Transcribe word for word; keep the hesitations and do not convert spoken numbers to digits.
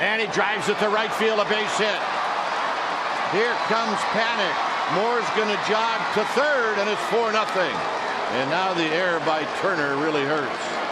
And he drives it to right field, a base hit. Here comes Panik. Moore's going to jog to third, and it's four nothing. And now the error by Turner really hurts.